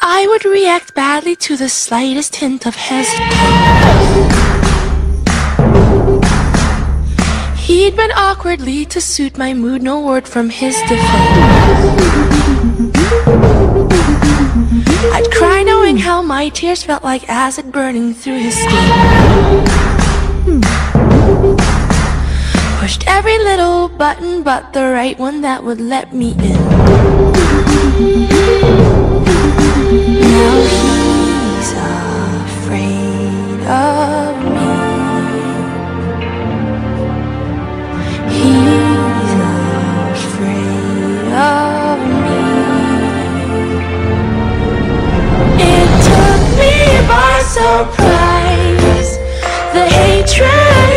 I would react badly to the slightest hint of hesitation. He'd been awkwardly to suit my mood, no word from his defense. I'd cry knowing how my tears felt like acid burning through his skin. Pushed every little button but the right one that would let me in. Now he's afraid of me. He's afraid of me. It took me by surprise, the hatred